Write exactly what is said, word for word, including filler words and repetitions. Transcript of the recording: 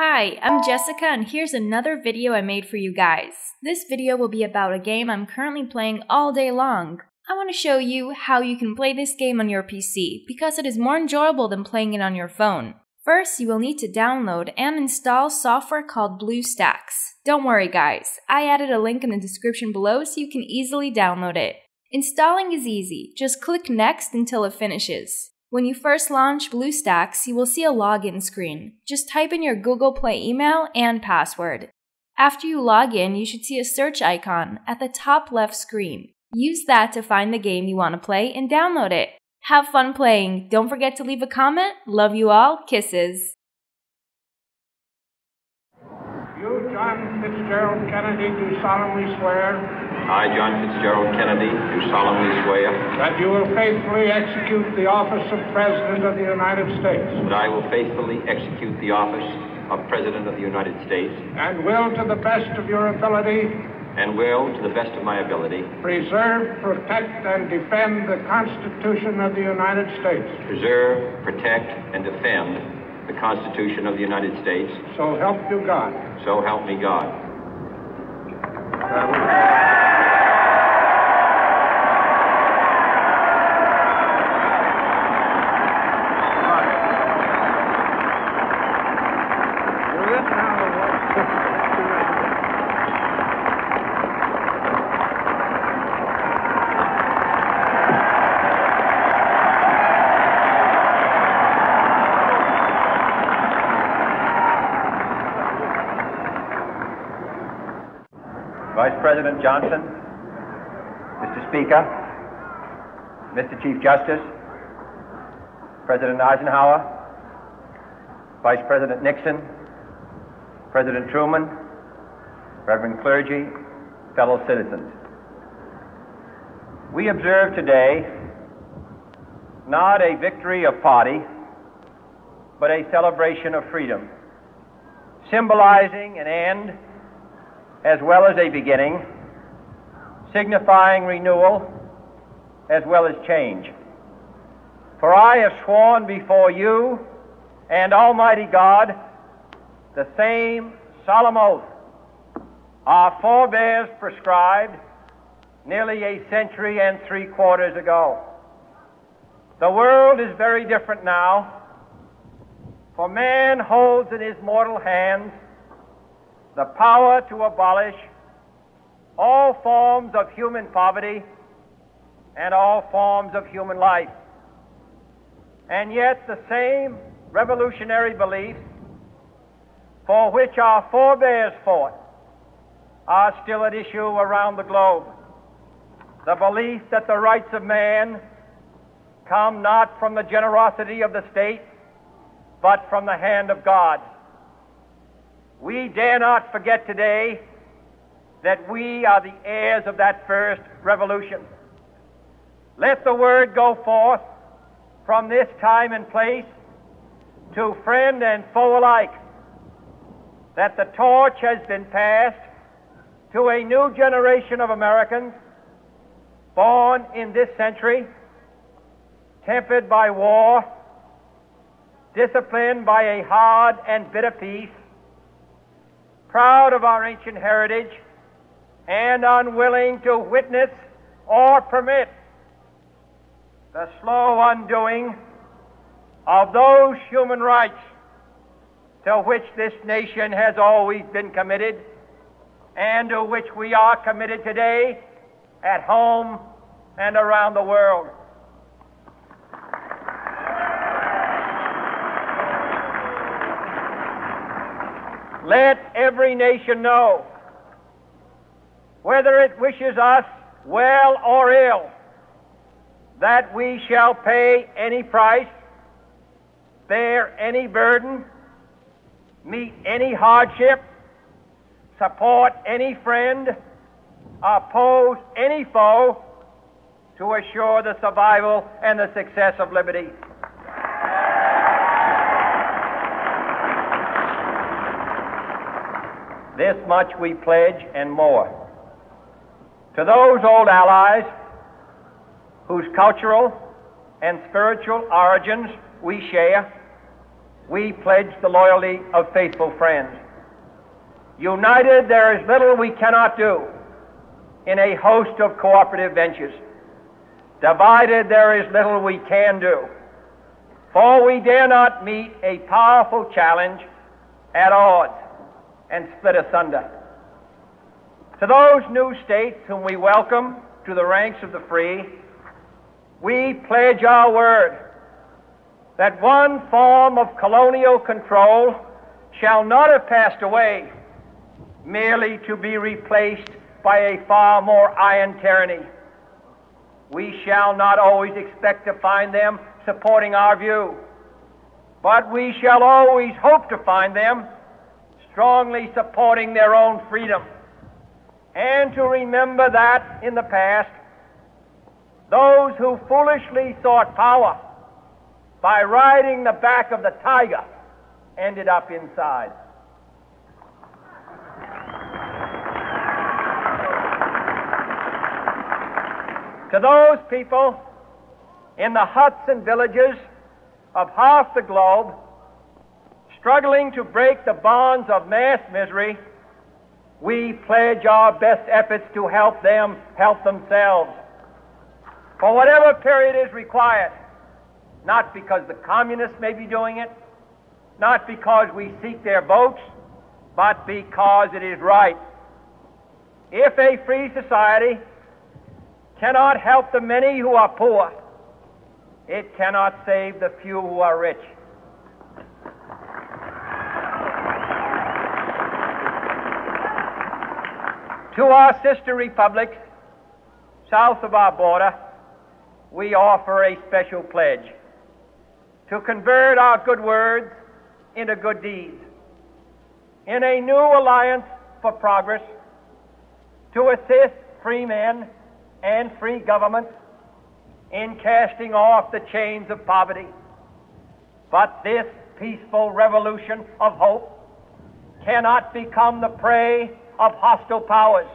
Hi, I'm Jessica and here's another video I made for you guys. This video will be about a game I'm currently playing all day long. I want to show you how you can play this game on your P C because it is more enjoyable than playing it on your phone. First, you will need to download and install software called BlueStacks. Don't worry guys, I added a link in the description below so you can easily download it. Installing is easy, just click next until it finishes. When you first launch BlueStacks, you will see a login screen. Just type in your Google Play email and password. After you log in, you should see a search icon at the top left screen. Use that to find the game you want to play and download it. Have fun playing. Don't forget to leave a comment. Love you all. Kisses. You, John Fitzgerald Kennedy, do solemnly swear. I, John Fitzgerald Kennedy, do solemnly swear that you will faithfully execute the office of President of the United States. That I will faithfully execute the office of President of the United States. And will, to the best of your ability. And will, to the best of my ability. Preserve, protect, and defend the Constitution of the United States. Preserve, protect, and defend the Constitution of the United States. So help you God. So help me God. Uh, Vice President Johnson, Mister Speaker, Mister Chief Justice, President Eisenhower, Vice President Nixon, President Truman, Reverend clergy, fellow citizens. We observe today not a victory of party, but a celebration of freedom, symbolizing an end as well as a beginning, signifying renewal as well as change. For I have sworn before you and Almighty God the same solemn oath our forebears prescribed nearly a century and three quarters ago. The world is very different now, for man holds in his mortal hands the power to abolish all forms of human poverty and all forms of human life. And yet the same revolutionary beliefs for which our forebears fought are still at issue around the globe. The belief that the rights of man come not from the generosity of the state, but from the hand of God. We dare not forget today that we are the heirs of that first revolution. Let the word go forth from this time and place to friend and foe alike that the torch has been passed to a new generation of Americans born in this century, tempered by war, disciplined by a hard and bitter peace, proud of our ancient heritage, and unwilling to witness or permit the slow undoing of those human rights to which this nation has always been committed and to which we are committed today at home and around the world. Let every nation know, whether it wishes us well or ill, that we shall pay any price, bear any burden, meet any hardship, support any friend, oppose any foe, to assure the survival and the success of liberty. This much we pledge and more to those old allies whose cultural and spiritual origins we share, we pledge the loyalty of faithful friends. United, there is little we cannot do in a host of cooperative ventures. Divided, there is little we can do, for we dare not meet a powerful challenge at odds and split asunder. To those new states whom we welcome to the ranks of the free, we pledge our word that one form of colonial control shall not have passed away merely to be replaced by a far more iron tyranny. We shall not always expect to find them supporting our view, but we shall always hope to find them strongly supporting their own freedom, and to remember that in the past, those who foolishly sought power by riding the back of the tiger ended up inside. To those people in the huts and villages of half the globe, struggling to break the bonds of mass misery, we pledge our best efforts to help them help themselves for whatever period is required, not because the communists may be doing it, not because we seek their votes, but because it is right. If a free society cannot help the many who are poor, it cannot save the few who are rich. To our sister republics south of our border, we offer a special pledge to convert our good words into good deeds in a new alliance for progress to assist free men and free governments in casting off the chains of poverty. But this peaceful revolution of hope cannot become the prey of hostile powers.